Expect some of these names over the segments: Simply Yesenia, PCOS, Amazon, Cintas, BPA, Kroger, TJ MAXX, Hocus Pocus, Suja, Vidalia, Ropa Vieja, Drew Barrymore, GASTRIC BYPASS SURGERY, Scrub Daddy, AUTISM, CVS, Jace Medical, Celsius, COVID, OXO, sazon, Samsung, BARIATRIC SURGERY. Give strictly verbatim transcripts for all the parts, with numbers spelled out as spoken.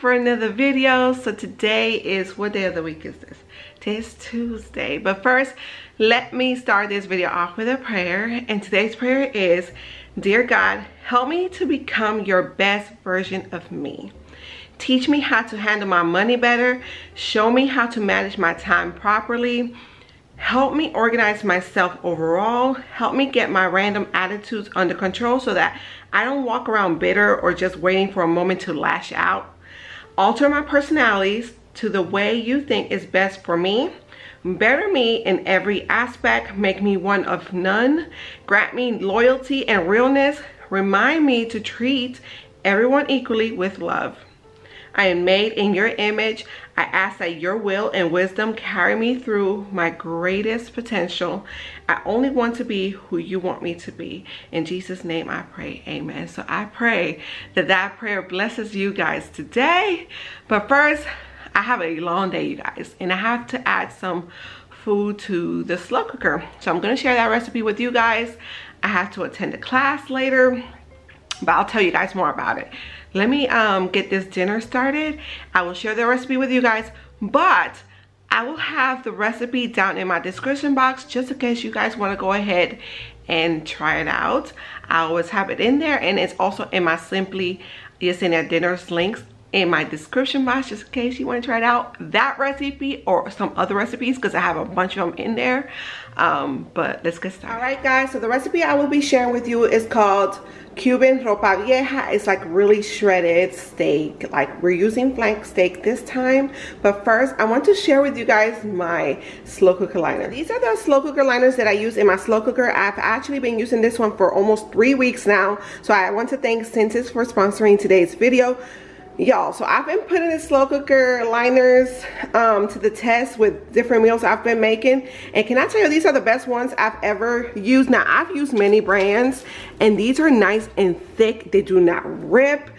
for another video. So today is, what day of the week is this? Today's Tuesday. But first, let me start this video off with a prayer. And today's prayer is, Dear God, help me to become your best version of me. Teach me how to handle my money better. Show me how to manage my time properly. Help me organize myself overall. Help me get my random attitudes under control so that I don't walk around bitter or just waiting for a moment to lash out. Alter my personalities to the way you think is best for me. Better me in every aspect. Make me one of none. Grant me loyalty and realness. Remind me to treat everyone equally with love. I am made in your image. I ask that your will and wisdom carry me through my greatest potential. I only want to be who you want me to be. In Jesus' name I pray, amen. So I pray that that prayer blesses you guys today. But first, I have a long day, you guys, and I have to add some food to the slow cooker. So I'm gonna share that recipe with you guys. I have to attend a class later, but I'll tell you guys more about it. Let me um, get this dinner started. I will share the recipe with you guys, but I will have the recipe down in my description box just in case you guys want to go ahead and try it out. I always have it in there, and it's also in my Simply Yesenia Dinners links in my description box just in case you want to try it out. That recipe or some other recipes, because I have a bunch of them in there. Um, but let's get started. All right, guys, so the recipe I will be sharing with you is called Cuban Ropa Vieja. It's like really shredded steak. Like, we're using flank steak this time. But first, I want to share with you guys my slow cooker liner. These are the slow cooker liners that I use in my slow cooker. I've actually been using this one for almost three weeks now. So I want to thank Cintas for sponsoring today's video. Y'all, so I've been putting the slow cooker liners um, to the test with different meals I've been making. And can I tell you, these are the best ones I've ever used. Now, I've used many brands, and these are nice and thick. They do not rip.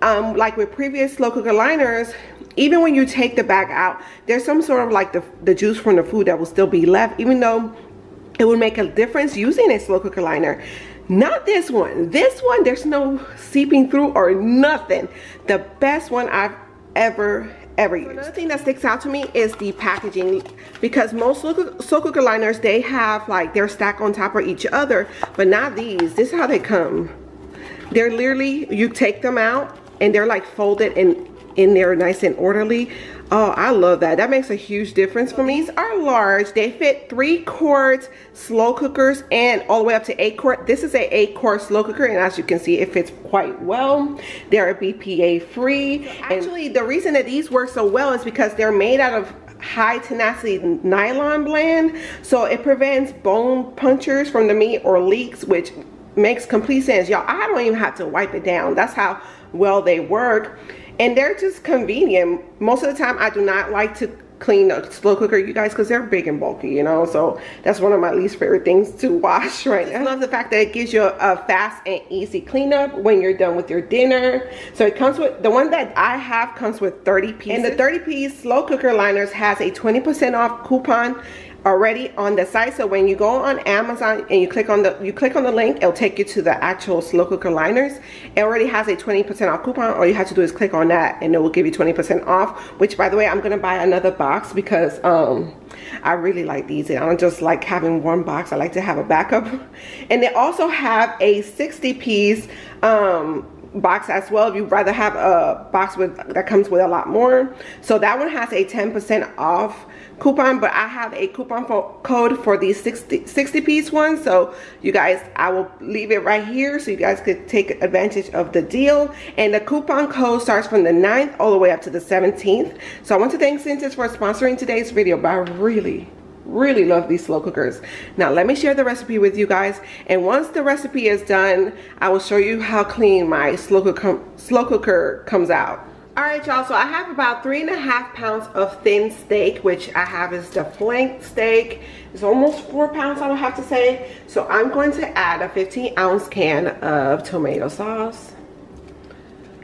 Um, like with previous slow cooker liners, even when you take the bag out, there's some sort of like the, the juice from the food that will still be left, even though it would make a difference using a slow cooker liner. Not this one. This one, there's no seeping through or nothing. The best one I've ever, ever used. Another thing that sticks out to me is the packaging, because most slow cooker liners, they have like they're stacked on top of each other, but not these. This is how they come. They're literally, you take them out and they're like folded and in there nice and orderly. Oh, I love that. That makes a huge difference for me. These are large. They fit three quart slow cookers and all the way up to eight quart. This is a eight quart slow cooker, and as you can see, it fits quite well. They're B P A free. So actually, the reason that these work so well is because they're made out of high tenacity nylon blend. So it prevents bone punctures from the meat or leaks, which makes complete sense. Y'all, I don't even have to wipe it down. That's how well they work. And they're just convenient. Most of the time, I do not like to clean a slow cooker, you guys, because they're big and bulky, you know? So that's one of my least favorite things to wash right now. I love the fact that it gives you a fast and easy cleanup when you're done with your dinner. So it comes with, the one that I have comes with thirty pieces. And the thirty piece slow cooker liners has a twenty percent off coupon already on the site. So when you go on Amazon and you click on the you click on the link, it'll take you to the actual slow cooker liners. It already has a twenty percent off coupon. All you have to do is click on that and it will give you twenty percent off, which, by the way, I'm gonna buy another box because um I really like these, and I don't just like having one box. I like to have a backup. And they also have a sixty piece um box as well, if you'd rather have a box with that comes with a lot more. So that one has a ten percent off coupon, but I have a coupon for code for these sixty piece ones. So you guys, I will leave it right here so you guys could take advantage of the deal. And the coupon code starts from the ninth all the way up to the seventeenth. So I want to thank Cintas for sponsoring today's video, but I really, really love these slow cookers. Now let me share the recipe with you guys. And once the recipe is done, I will show you how clean my slow cooker, slow cooker comes out. All right, y'all, so I have about three and a half pounds of thin steak, which I have is the flank steak. It's almost four pounds, I would have to say. So I'm going to add a fifteen ounce can of tomato sauce.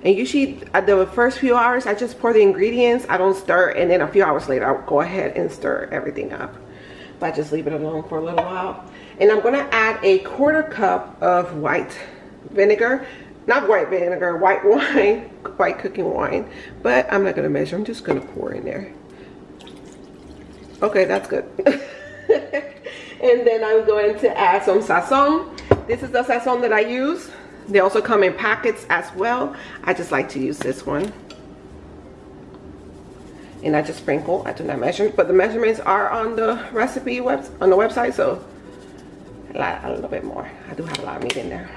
And usually, the first few hours, I just pour the ingredients, I don't stir, and then a few hours later, I'll go ahead and stir everything up. But I just leave it alone for a little while. And I'm gonna add a quarter cup of white vinegar. not white vinegar, white wine, white cooking wine, but I'm not gonna measure, I'm just gonna pour in there. Okay, that's good. And then I'm going to add some sazon. This is the sazon that I use. They also come in packets as well. I just like to use this one. And I just sprinkle, I do not measure, but the measurements are on the recipe web, on the website, so a, lot, a little bit more. I do have a lot of meat in there.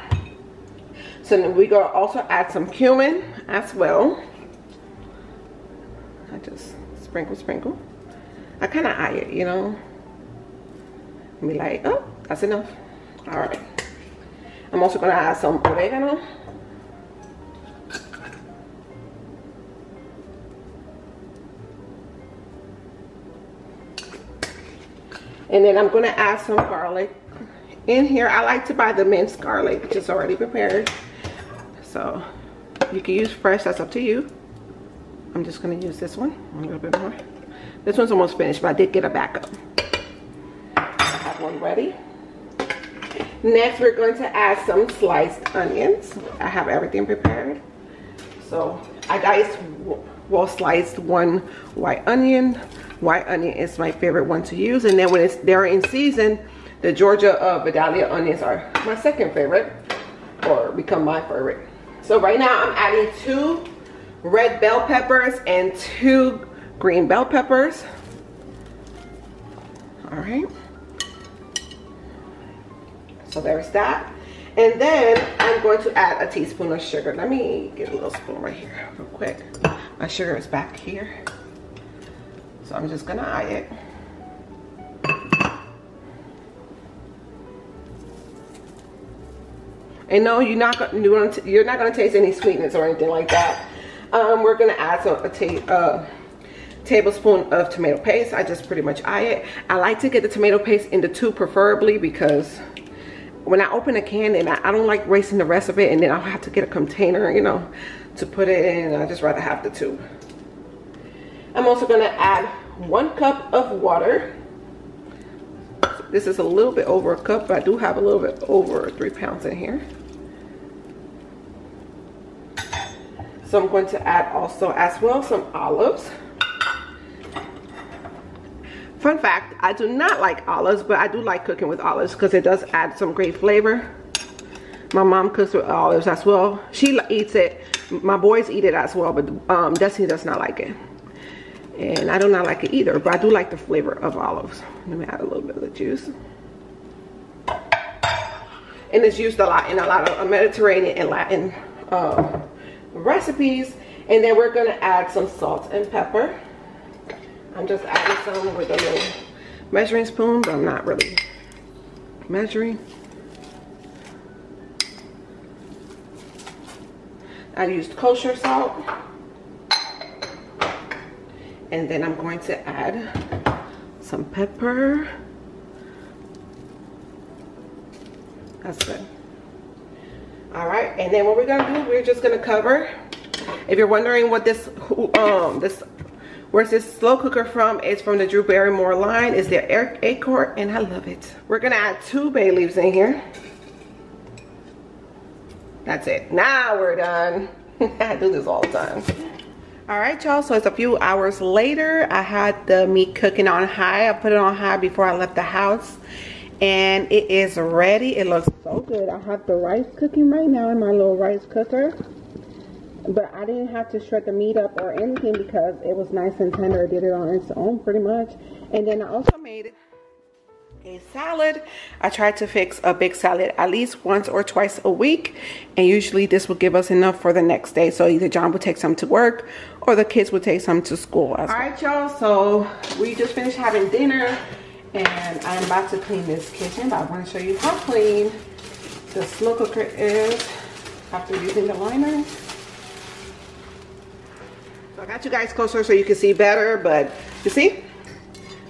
So then we're gonna also add some cumin as well. I just sprinkle, sprinkle. I kind of eye it, you know. Be like, oh, that's enough. All right. I'm also gonna add some oregano. And then I'm gonna add some garlic in here. I like to buy the minced garlic, which is already prepared. So you can use fresh, that's up to you. I'm just gonna use this one, a little bit more. This one's almost finished, but I did get a backup. I have one ready. Next, we're going to add some sliced onions. I have everything prepared. So I diced, well, sliced one white onion. White onion is my favorite one to use, and then when it's they're in season, the Georgia uh, Vidalia onions are my second favorite, or become my favorite. So right now I'm adding two red bell peppers and two green bell peppers. All right, so there's that. And then I'm going to add a teaspoon of sugar. Let me get a little spoon right here real quick. My sugar is back here. So I'm just gonna eye it. And no, you're not gonna you're not gonna taste any sweetness or anything like that. Um, we're gonna add some a ta uh, tablespoon of tomato paste. I just pretty much eye it. I like to get the tomato paste in the tube preferably, because when I open a can and I, I don't like wasting the rest of it, and then I'll have to get a container, you know, to put it in. I just rather have the tube. I'm also going to add one cup of water. This is a little bit over a cup, but I do have a little bit over three pounds in here. So I'm going to add also as well some olives. Fun fact, I do not like olives, but I do like cooking with olives because it does add some great flavor. My mom cooks with olives as well. She eats it. My boys eat it as well, but um, Destiny does not like it. And I do not like it either, but I do like the flavor of olives. Let me add a little bit of the juice. And it's used a lot in a lot of Mediterranean and Latin uh, recipes. And then we're gonna add some salt and pepper. I'm just adding some with a little measuring spoon, but I'm not really measuring. I used kosher salt. And then I'm going to add some pepper. That's good. All right, and then what we're gonna do, we're just gonna cover. If you're wondering what this, um, this, where's this slow cooker from? It's from the Drew Barrymore line. It's their acorn, and I love it. We're gonna add two bay leaves in here. That's it. Now we're done. I do this all the time. All right, y'all, so it's a few hours later. I had the meat cooking on high. I put it on high before I left the house, and it is ready. It looks so good. I have the rice cooking right now in my little rice cooker, but I didn't have to shred the meat up or anything because it was nice and tender. I did it on its own pretty much. And then I also made a salad. I try to fix a big salad at least once or twice a week, and usually this will give us enough for the next day. So either John will take some to work or the kids will take some to school as well. All right, y'all, so we just finished having dinner, and I'm about to clean this kitchen, but I want to show you how clean the slow cooker is after using the liner. So I got you guys closer so you can see better, but you see,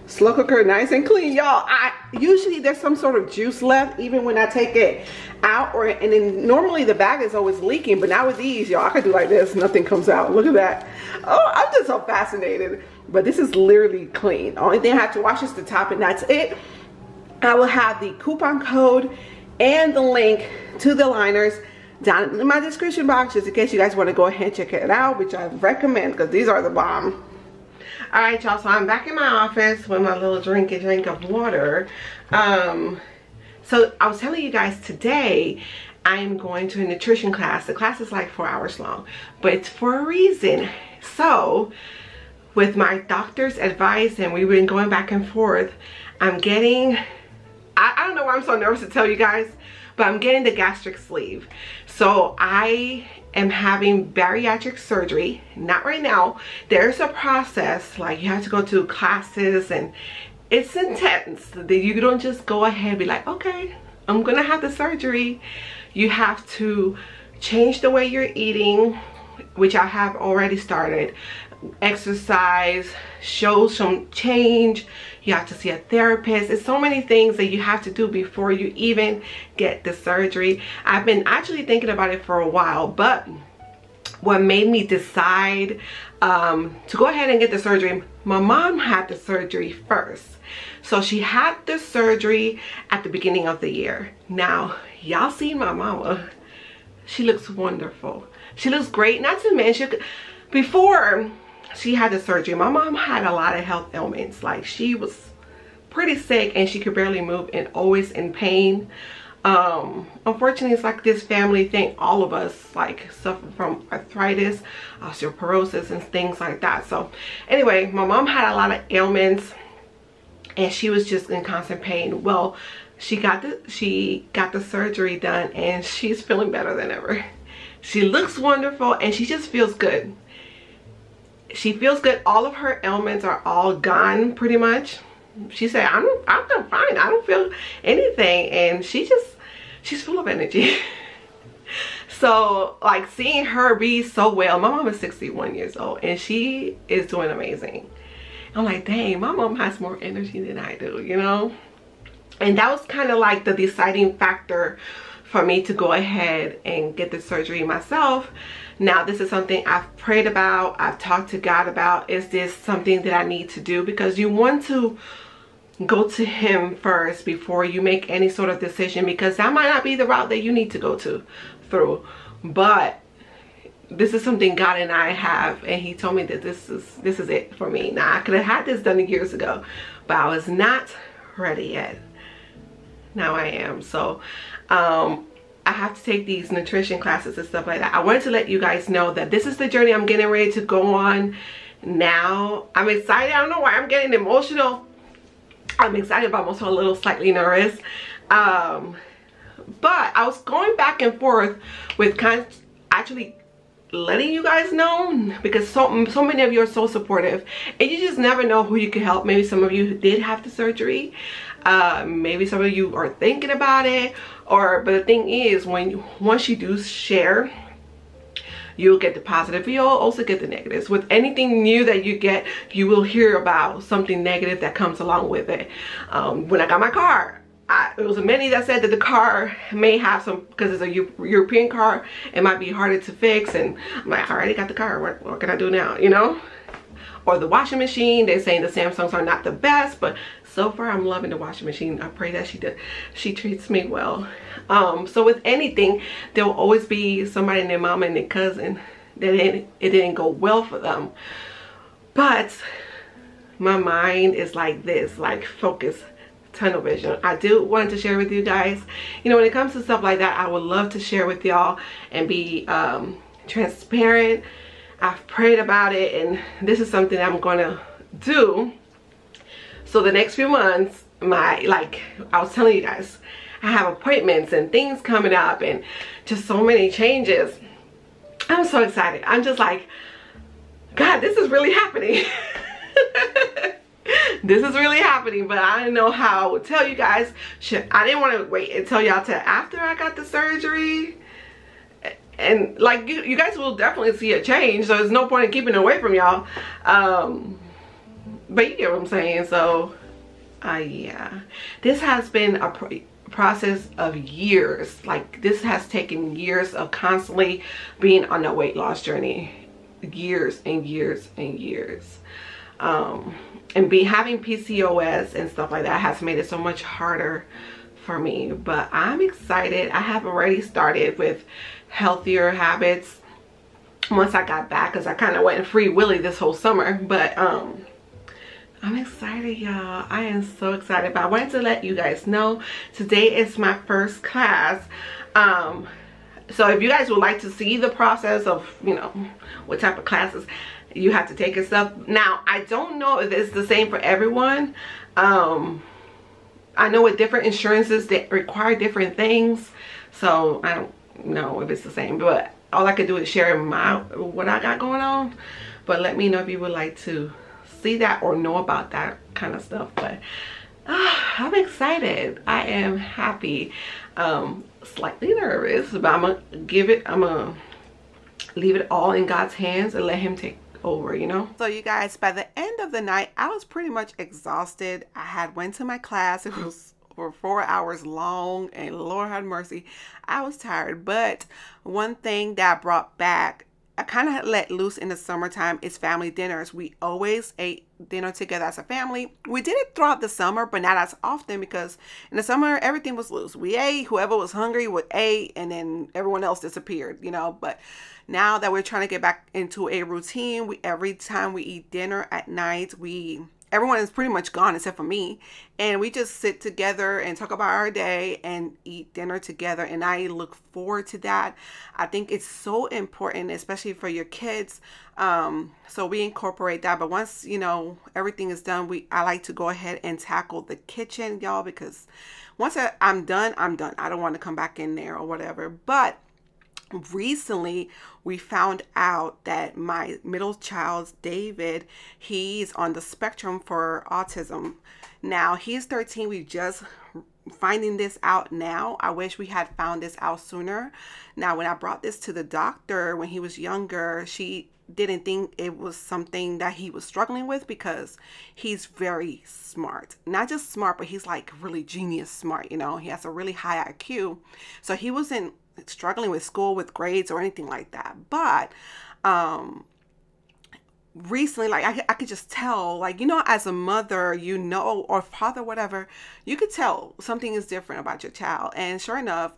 slow cooker nice and clean, y'all. I usually there's some sort of juice left even when I take it out, or and then normally the bag is always leaking, but now with these, y'all, I could do like this, nothing comes out. Look at that. Oh, I'm just so fascinated. But this is literally clean. Only thing I have to wash is the top, and that's it. I will have the coupon code and the link to the liners down in my description box, just in case you guys want to go ahead and check it out, which I recommend because these are the bomb. All right, y'all, so I'm back in my office with my little drink and drink of water. Um, so I was telling you guys today, I'm going to a nutrition class. The class is like four hours long, but it's for a reason. So with my doctor's advice, and we've been going back and forth, I'm getting, I, I don't know why I'm so nervous to tell you guys, but I'm getting the gastric sleeve. So I am having bariatric surgery, not right now. There's a process, like you have to go to classes and it's intense. You don't just go ahead and be like, okay, I'm gonna have the surgery. You have to change the way you're eating, which I have already started. Exercise, show some change. You have to see a therapist. It's so many things that you have to do before you even get the surgery. I've been actually thinking about it for a while, but what made me decide um, to go ahead and get the surgery, my mom had the surgery first. So she had the surgery at the beginning of the year. Now, y'all seen my mama. She looks wonderful. She looks great. Not to mention, before she had the surgery, my mom had a lot of health ailments. Like, she was pretty sick and she could barely move and always in pain. Um, unfortunately, it's like this family thing. All of us like suffer from arthritis, osteoporosis, and things like that. So anyway, my mom had a lot of ailments and she was just in constant pain. Well, she got the, she got the surgery done and she's feeling better than ever. She looks wonderful and she just feels good. She feels good. All of her ailments are all gone pretty much. She said, I'm, I'm fine. I don't feel anything. And she just, she's full of energy. So like seeing her be so well, my mom is sixty-one years old and she is doing amazing. I'm like, dang, my mom has more energy than I do, you know? And that was kind of like the deciding factor for me to go ahead and get the surgery myself. Now, this is something I've prayed about, I've talked to God about. Is this something that I need to do? Because you want to go to Him first before you make any sort of decision, because that might not be the route that you need to go to through. But this is something God and I have, and He told me that this is this is it for me. Now, I could have had this done years ago, but I was not ready yet. Now I am. So um I have to take these nutrition classes and stuff like that. I wanted to let you guys know that this is the journey I'm getting ready to go on now. I'm excited. I don't know why I'm getting emotional. I'm excited, but I'm also a little slightly nervous. Um, but I was going back and forth with kind of actually letting you guys know, because so, so many of you are so supportive and you just never know who you can help. Maybe some of you did have the surgery. Uh, maybe some of you are thinking about it, or but the thing is, when you, once you do share, you'll get the positive, but you'll also get the negatives. With anything new that you get, you will hear about something negative that comes along with it. Um, when I got my car, I, it was a many that said that the car may have some, because it's a U European car, it might be harder to fix, and I'm like, I already got the car, what, what can I do now, you know? Or the washing machine, they're saying the Samsungs are not the best, but so far I'm loving the washing machine. I pray that she does, she treats me well. Um, so with anything, there will always be somebody and their mama and their cousin that it, it didn't go well for them. But my mind is like this, like focus. Tunnel vision. I do want to share with you guys, you know, when it comes to stuff like that, I would love to share with y'all and be um, transparent. I've prayed about it, and this is something I'm gonna do. So the next few months, my, like I was telling you guys, I have appointments and things coming up and just so many changes. I'm so excited. I'm just like, God, this is really happening. This is really happening, but I didn't know how I would tell you guys. Should, I didn't want to wait until y'all till after I got the surgery. And like you, you guys will definitely see a change, so there's no point in keeping it away from y'all. Um, but you get what I'm saying. So, uh, yeah, this has been a pr process of years. Like this has taken years of constantly being on a weight loss journey, years and years and years. Um, and be having P C O S and stuff like that has made it so much harder for me, but I'm excited. I have already started with healthier habits once I got back, because I kind of went free willy this whole summer. But um I'm excited, y'all. I am so excited. But I wanted to let you guys know today is my first class. Um so if you guys would like to see the process of, you know, what type of classes you have to take and stuff. Now, I don't know if it's the same for everyone. um I know with different insurances that require different things, so I don't know if it's the same, but all I could do is share my what I got going on. But let me know if you would like to see that or know about that kind of stuff. But uh, I'm excited. I am happy. Um slightly nervous, but I'm gonna give it I'm gonna leave it all in God's hands and let him take over, you know. So you guys, by the end of the night, I was pretty much exhausted. I had went to my class. It was for four hours long, and Lord have mercy, I was tired. But one thing that I brought back, I kind of let loose in the summertime, is family dinners. We always ate dinner together as a family. We did it throughout the summer, but not as often, because in the summer everything was loose. We ate, whoever was hungry would ate, and then everyone else disappeared, you know. But now that we're trying to get back into a routine, we every time we eat dinner at night, we everyone is pretty much gone except for me, and we just sit together and talk about our day and eat dinner together. And I look forward to that. I think it's so important, especially for your kids. Um so we incorporate that. But once, you know, everything is done, we I like to go ahead and tackle the kitchen, y'all, because once I, I'm done, I'm done. I don't want to come back in there or whatever. But recently we found out that my middle child, David, he's on the spectrum for autism. Now he's thirteen. We just finding this out now. I wish we had found this out sooner. Now when I brought this to the doctor when he was younger, she didn't think it was something that he was struggling with, because he's very smart. Not just smart, but he's like really genius smart, you know. He has a really high I Q, so he wasn't struggling with school, with grades or anything like that. But um recently, like I, I could just tell, like, you know, as a mother, you know, or father, whatever, you could tell something is different about your child. And sure enough,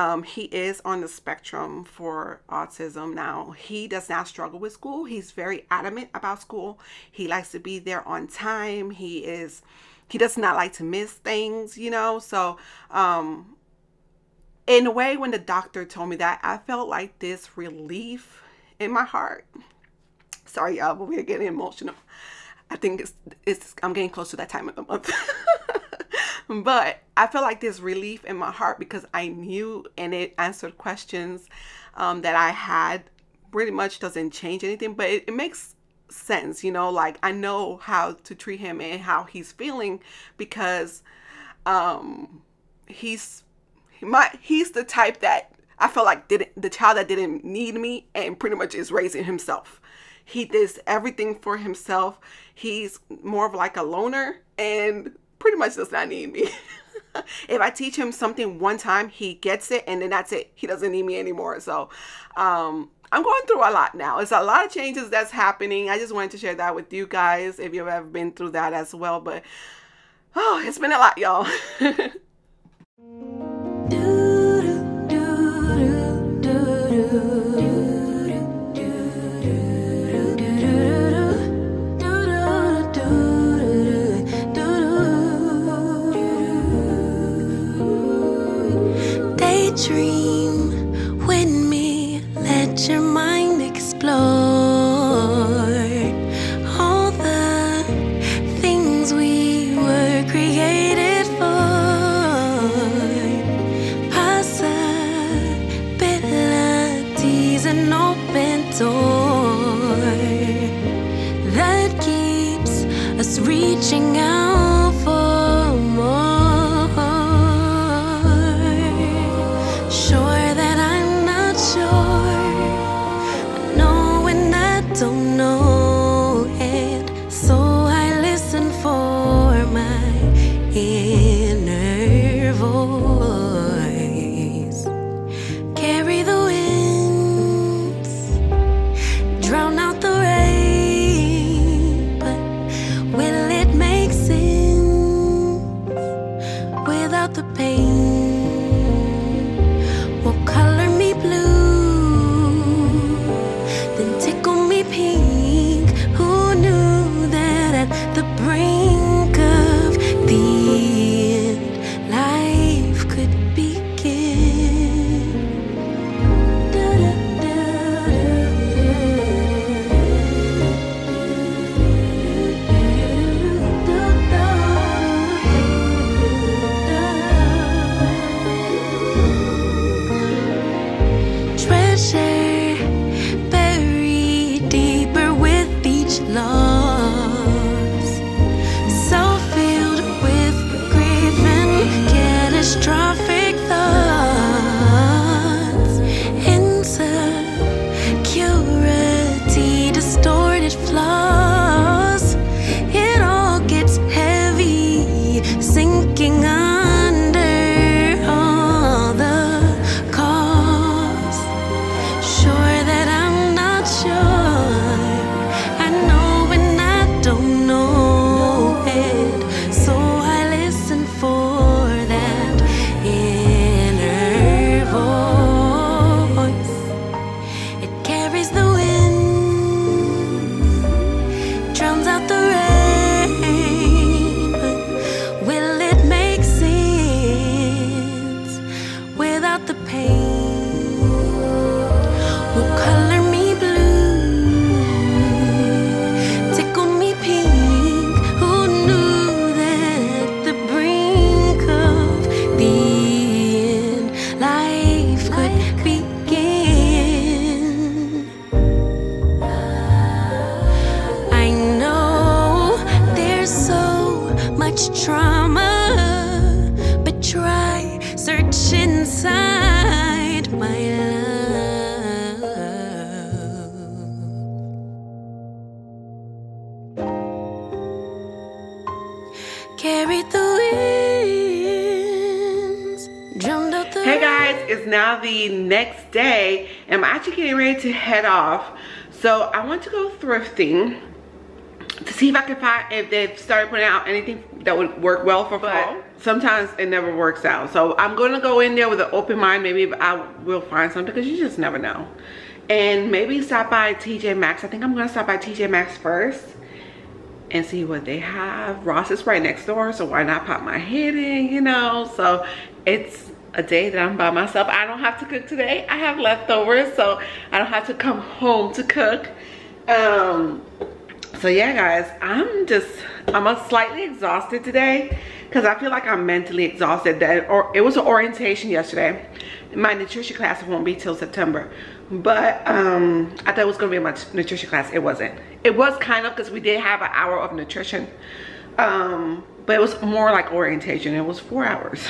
um he is on the spectrum for autism. Now he does not struggle with school. He's very adamant about school. He likes to be there on time. He is he does not like to miss things, you know. So um in a way, when the doctor told me that, I felt like this relief in my heart. Sorry, y'all, but we're getting emotional. I think it's, it's I'm getting close to that time of the month. But I felt like this relief in my heart, because I knew, and it answered questions um, that I had. Pretty much doesn't change anything, but it, it makes sense, you know. Like, I know how to treat him and how he's feeling, because um, he's... My, he's the type that I felt like didn't the child that didn't need me, and pretty much is raising himself. He does everything for himself. He's more of like a loner, and pretty much does not need me. If I teach him something one time, he gets it, and then that's it. He doesn't need me anymore. So um I'm going through a lot now. It's a lot of changes that's happening. I just wanted to share that with you guys, if you've ever been through that as well. But oh, it's been a lot, y'all. Dream with me, let your mind explore all the things we were created for, possibilities, an open door that keeps us reaching out. Drown out the rain, but will it make sense? much inside my love. Carried the winds, drummed up the. Hey guys, it's now the next day, and I'm actually getting ready to head off. So I want to go thrifting to see if I can find, if they've started putting out anything that would work well for fall. Sometimes it never works out. So I'm going to go in there with an open mind. Maybe I will find something, because you just never know. And maybe stop by T J Maxx. I think I'm going to stop by T J Maxx first and see what they have. Ross is right next door, so why not pop my head in, you know? So it's a day that I'm by myself. I don't have to cook today. I have leftovers, so I don't have to come home to cook. Um... So yeah guys, I'm just, I'm a slightly exhausted today because I feel like I'm mentally exhausted. That or it was an orientation yesterday. My nutrition class won't be till September. But um, I thought it was going to be my nutrition class. It wasn't. It was kind of, because we did have an hour of nutrition. Um, but it was more like orientation. It was four hours.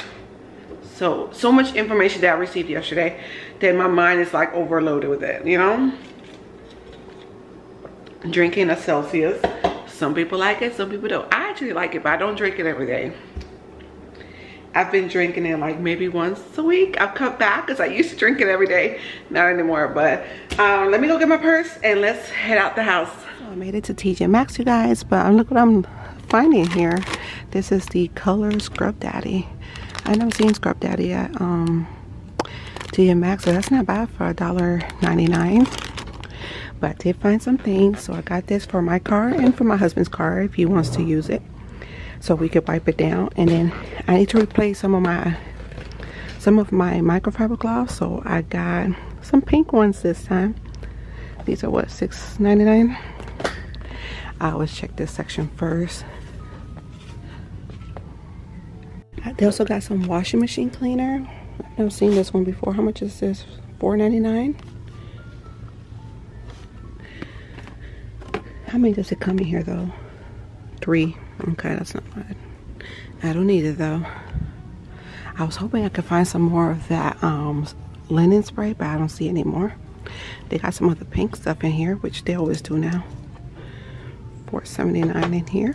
So, so much information that I received yesterday that my mind is like overloaded with it, you know? Drinking a Celsius. Some people like it, some people don't. I actually like it, but I don't drink it every day. I've been drinking it like maybe once a week. I've come back because I used to drink it every day. Not anymore, but um, let me go get my purse and let's head out the house. I made it to T J Maxx, you guys, but um, look what I'm finding here. This is the color Scrub Daddy. I've never seen Scrub Daddy at um, T J Maxx, so that's not bad for a dollar ninety-nine. But I did find some things, so I got this for my car and for my husband's car if he wants to use it, so we could wipe it down. And then I need to replace some of my some of my microfiber cloths, so I got some pink ones this time. These are what, six ninety-nine? I always check this section first. They also got some washing machine cleaner. I've never seen this one before. How much is this? four ninety-nine. How many does it come in here though? Three. Okay, that's not bad. I don't need it though. I was hoping I could find some more of that um, linen spray, but I don't see any more. They got some other pink stuff in here, which they always do now. four seventy-nine in here.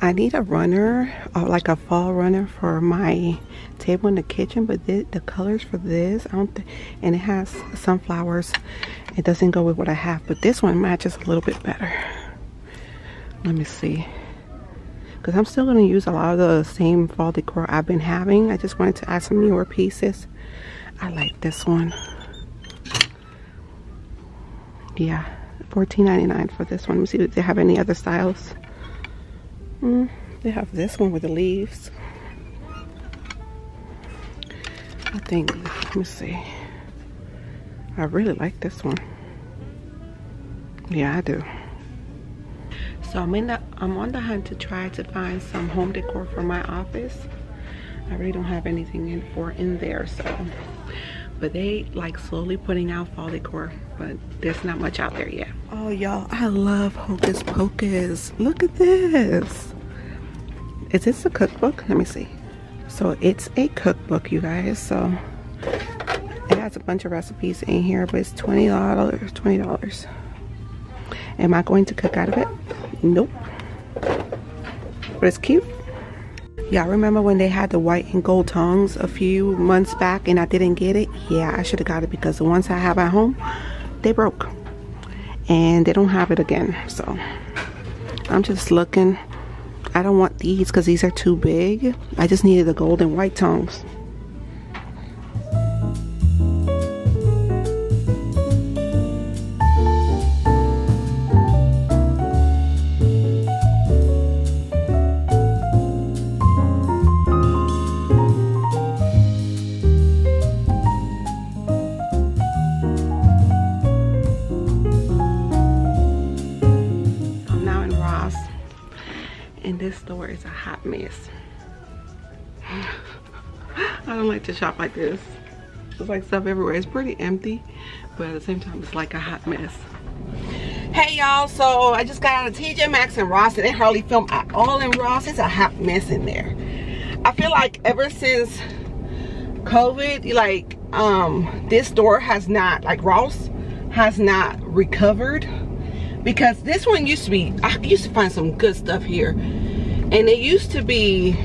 I need a runner, uh, like a fall runner for my table in the kitchen, but the, the colors for this, I don't th and it has sunflowers. It doesn't go with what I have, but this one matches a little bit better. Let me see. Because I'm still going to use a lot of the same fall decor I've been having. I just wanted to add some newer pieces. I like this one. Yeah, fourteen ninety-nine for this one. Let me see if they have any other styles. Mm, they have this one with the leaves. I think, let me see. I really like this one. Yeah, I do. So I'm in the, I'm on the hunt to try to find some home decor for my office. I really don't have anything in for in there, so. But they like slowly putting out fall decor, but there's not much out there yet. Oh y'all, I love Hocus Pocus. Look at this. Is this a cookbook? Let me see. So it's a cookbook, you guys, so. It has a bunch of recipes in here, but it's twenty dollars. Am I going to cook out of it? Nope. But it's cute. Yeah, I remember when they had the white and gold tongs a few months back and I didn't get it. Yeah, I should have got it because the ones I have at home, they broke. And they don't have it again. So, I'm just looking. I don't want these because these are too big. I just needed the gold and white tongs. Mess. I don't like to shop like this. It's like stuff everywhere. It's pretty empty, but at the same time it's like a hot mess. Hey y'all, so I just got out of T J Maxx and Ross, and they hardly film at all in Ross. It's a hot mess in there. I feel like ever since COVID, like um this store has not, like Ross has not recovered, because this one used to be, I used to find some good stuff here, and it used to be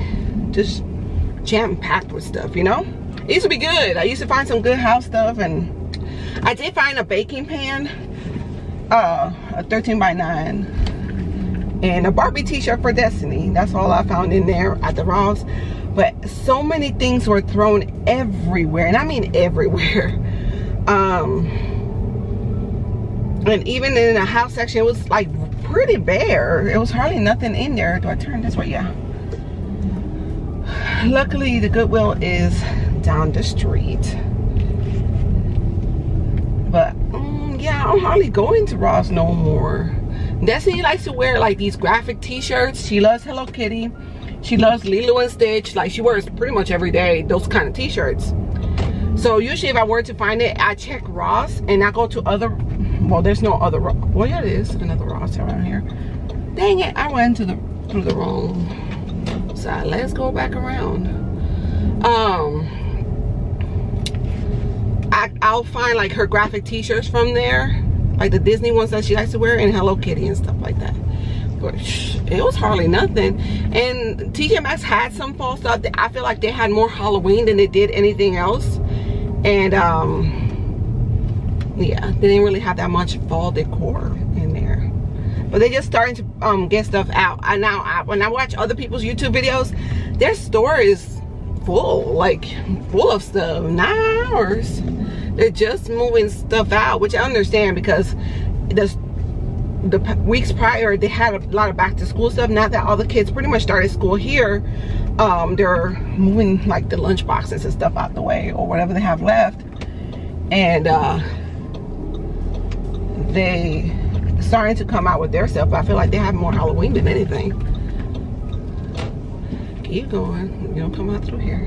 just jam-packed with stuff, you know. It used to be good. I used to find some good house stuff, and I did find a baking pan, uh a thirteen by nine, and a Barbie t-shirt for Destiny. That's all I found in there at the Ross. But so many things were thrown everywhere, and I mean everywhere. Um, and even in the house section, it was like pretty bare. It was hardly nothing in there. Do I turn this way? Yeah. Luckily, the Goodwill is down the street. But um, yeah, I'm hardly going to Ross no more. Destiny likes to wear like these graphic t-shirts. She loves Hello Kitty. She loves Lilo and Stitch. Like, she wears pretty much every day those kind of t-shirts. So usually if I were to find it, I check Ross, and I go to other, well, there's no other Ross. Well, yeah, there is another Ross around here. Dang it, I went to the, through the wrong side. Let's go back around. Um, I, I'll find like her graphic t-shirts from there, like the Disney ones that she likes to wear, and Hello Kitty and stuff like that. It was hardly nothing. And T J Maxx had some fall stuff. I feel like they had more Halloween than they did anything else. And um, yeah, they didn't really have that much fall decor in there, but they just starting to um, get stuff out. I now I, when I watch other people's YouTube videos, their store is full, like full of stuff. Nine hours. They're just moving stuff out, which I understand, because the the weeks prior they had a lot of back to school stuff. Now that all the kids pretty much started school here, um they're moving like the lunch boxes and stuff out the way, or whatever they have left, and uh they starting to come out with their stuff. I feel like they have more Halloween than anything. Keep going, you don't come out through here.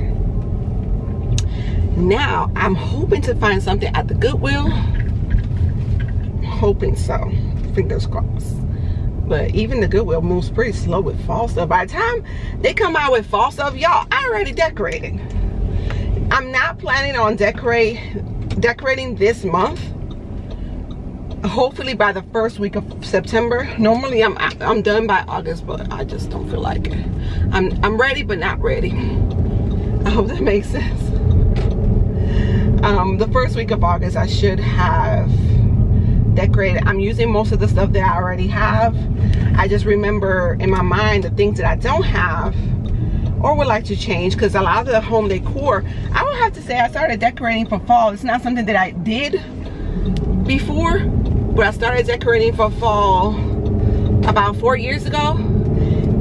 Now I'm hoping to find something at the Goodwill, hoping so, fingers crossed. But even the Goodwill moves pretty slow with fall stuff. By the time they come out with fall stuff, y'all, I already decorated. I'm not planning on decorate decorating this month. Hopefully by the first week of September. Normally I'm I'm done by August, but I just don't feel like it. I'm I'm ready but not ready. I hope that makes sense. Um, the first week of August I should have decorated. I'm using most of the stuff that I already have. I just remember in my mind the things that I don't have or would like to change, because a lot of the home decor, I would have to say I started decorating for fall. It's not something that I did before, but I started decorating for fall about four years ago,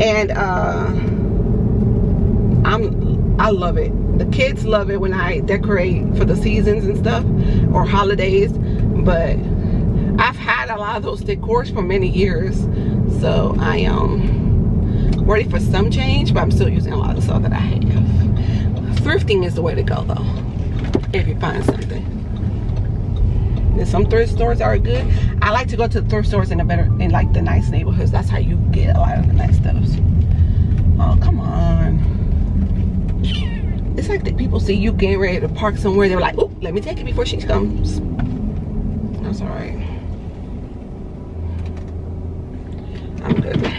and uh, I'm I love it. The kids love it when I decorate for the seasons and stuff, or holidays, but I've had a lot of those decors for many years, so I am ready for some change, but I'm still using a lot of the stuff that I have. Thrifting is the way to go, though, if you find something. And some thrift stores are good. I like to go to thrift stores in a better, in like the nice neighborhoods. That's how you get a lot of the nice stuff. Oh, come on! It's like that people see you getting ready to park somewhere, they're like, "Oh, let me take it before she comes." That's all right. I'm good.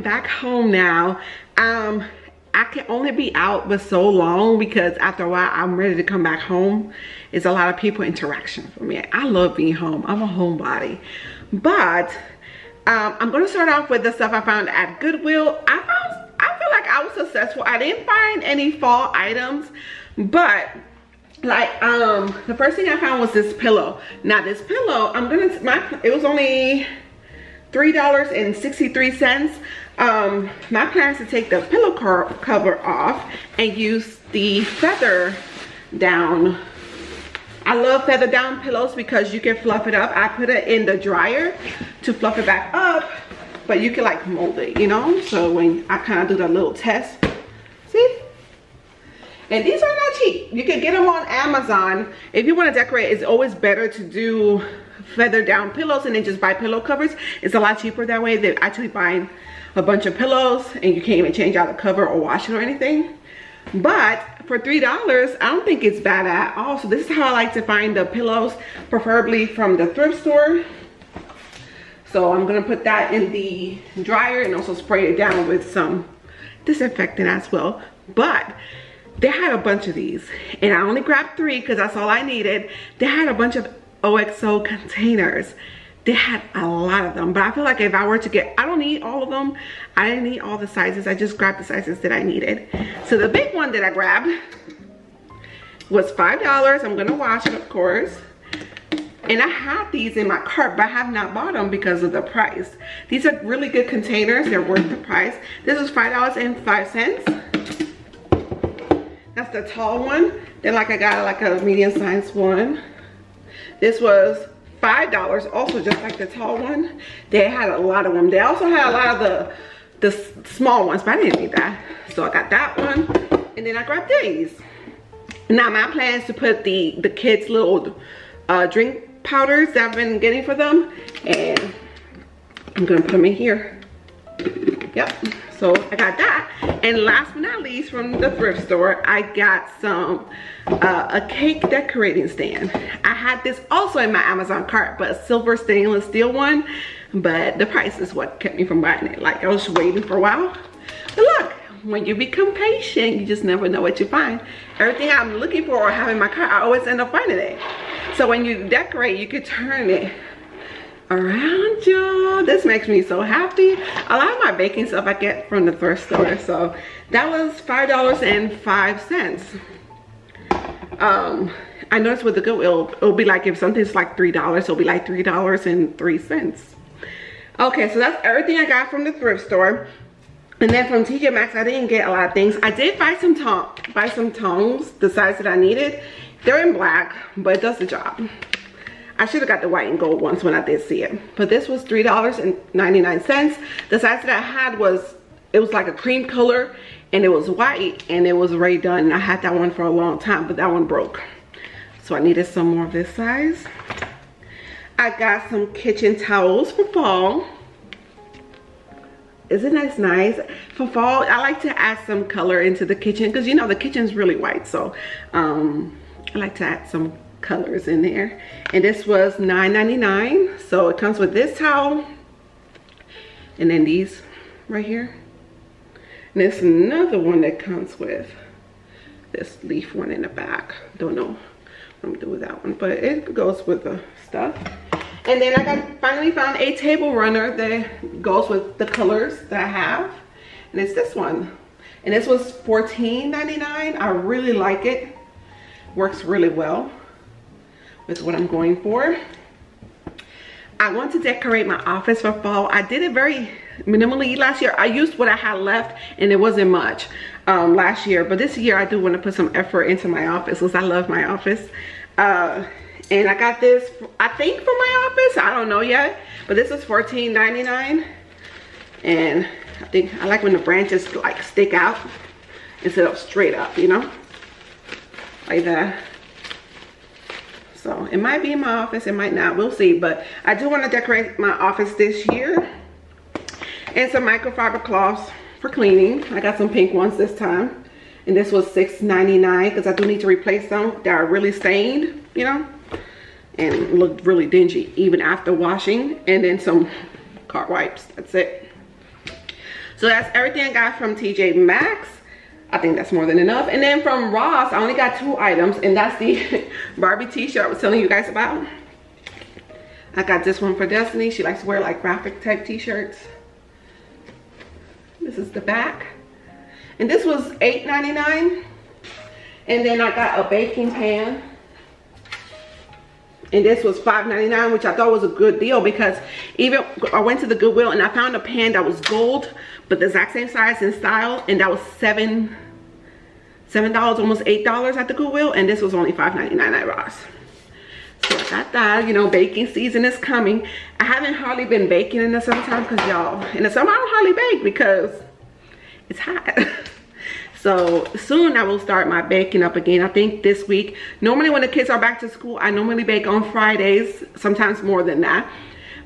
am back home now. Um, I can only be out but so long because after a while I'm ready to come back home. It's a lot of people interaction for me. I love being home. I'm a homebody. But um, I'm going to start off with the stuff I found at Goodwill. I found, I feel like I was successful. I didn't find any fall items, but like um, the first thing I found was this pillow. Now this pillow, I'm going to, my, it was only three dollars and sixty-three cents. Um, my plan is to take the pillow cover off and use the feather down. I love feather down pillows because you can fluff it up. I put it in the dryer to fluff it back up, but you can like mold it, you know? So when I kind of do the little test, see? And these are not cheap. You can get them on Amazon. If you want to decorate, it's always better to do feather down pillows and then just buy pillow covers. It's a lot cheaper that way than actually buying a bunch of pillows and you can't even change out the cover or wash it or anything. But for three dollars, I don't think it's bad at all. So this is how I like to find the pillows, preferably from the thrift store. So I'm going to put that in the dryer and also spray it down with some disinfectant as well. But they had a bunch of these and I only grabbed three because that's all I needed. They had a bunch of O X O containers. They had a lot of them, but I feel like if I were to get, I don't need all of them. I didn't need all the sizes. I just grabbed the sizes that I needed. So the big one that I grabbed was five dollars. I'm gonna wash it, of course. And I had these in my cart, but I have not bought them because of the price. These are really good containers. They're worth the price. This was five dollars and five cents. That's the tall one. Then like I got like a medium-sized one. This was five dollars, also just like the tall one. They had a lot of them. They also had a lot of the the small ones, but I didn't need that. So I got that one, and then I grabbed these. Now my plan is to put the, the kids' little uh, drink powders that I've been getting for them, and I'm gonna put them in here. Yep, so I got that. And last but not least, from the thrift store, I got some uh, a cake decorating stand. I had this also in my Amazon cart, but a silver stainless steel one, but the price is what kept me from buying it. Like I was waiting for a while, but look, when you become patient, you just never know what you find. Everything I'm looking for or have in my cart, I always end up finding it. So when you decorate, you could turn it around, y'all. This makes me so happy. A lot of my baking stuff I get from the thrift store. So that was five dollars and five cents. um I noticed with the Goodwill, it'll be like if something's like three dollars, it'll be like three dollars and three cents. Okay, so that's everything I got from the thrift store. And then from T J Maxx, I didn't get a lot of things. I did buy some tongs, buy some tongs the size that I needed. They're in black, but it does the job. I should have got the white and gold ones when I did see it. But this was three dollars and ninety-nine cents. The size that I had was, it was like a cream color and it was white and it was already done. And I had that one for a long time, but that one broke. So I needed some more of this size. I got some kitchen towels for fall. Isn't that nice? For fall, I like to add some color into the kitchen because you know the kitchen's really white. So um, I like to add some colors in there, and this was nine ninety-nine. So it comes with this towel and then these right here, and it's another one that comes with this leaf one in the back. Don't know what I'm gonna do with that one, but it goes with the stuff. And then I got, finally found a table runner that goes with the colors that I have, and it's this one, and this was fourteen ninety-nine. I really like it. Works really well. Is what I'm going for. I want to decorate my office for fall. I did it very minimally last year. I used what I had left and it wasn't much um, last year, but this year I do want to put some effort into my office because I love my office. Uh, and I got this, I think, for my office. I don't know yet, but this is fourteen ninety-nine. And I think I like when the branches like stick out instead of straight up, you know, like that. So it might be in my office, it might not, we'll see. But I do want to decorate my office this year. And some microfiber cloths for cleaning. I got some pink ones this time. And this was six ninety-nine because I do need to replace some that are really stained, you know, and looked really dingy even after washing. And then some car wipes, that's it. So that's everything I got from T J Maxx. I think that's more than enough. And then from Ross, I only got two items, and that's the Barbie t-shirt I was telling you guys about. I got this one for Destiny. She likes to wear like graphic type t-shirts. This is the back. And this was eight ninety-nine. And then I got a baking pan. And this was five ninety-nine, which I thought was a good deal because even I went to the Goodwill and I found a pan that was gold, but the exact same size and style, and that was seven, seven dollars, almost eight dollars at the Goodwill, and this was only five ninety-nine at Ross. So I got that. You know, baking season is coming. I haven't hardly been baking in the summertime because y'all, in the summer I don't hardly bake because it's hot. So soon I will start my baking up again. I think this week. Normally when the kids are back to school, I normally bake on Fridays, sometimes more than that.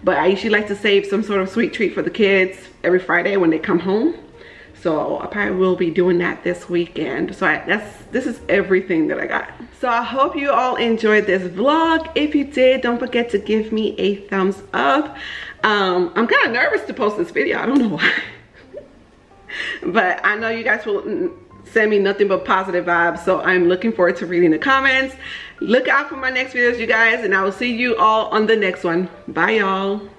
But I usually like to save some sort of sweet treat for the kids every Friday when they come home. So I probably will be doing that this weekend. So I, that's this is everything that I got. So I hope you all enjoyed this vlog. If you did, don't forget to give me a thumbs up. Um, I'm kind of nervous to post this video. I don't know why. But I know you guys will send me nothing but positive vibes, so I'm looking forward to reading the comments. Look out for my next videos, you guys, and I will see you all on the next one. Bye, y'all.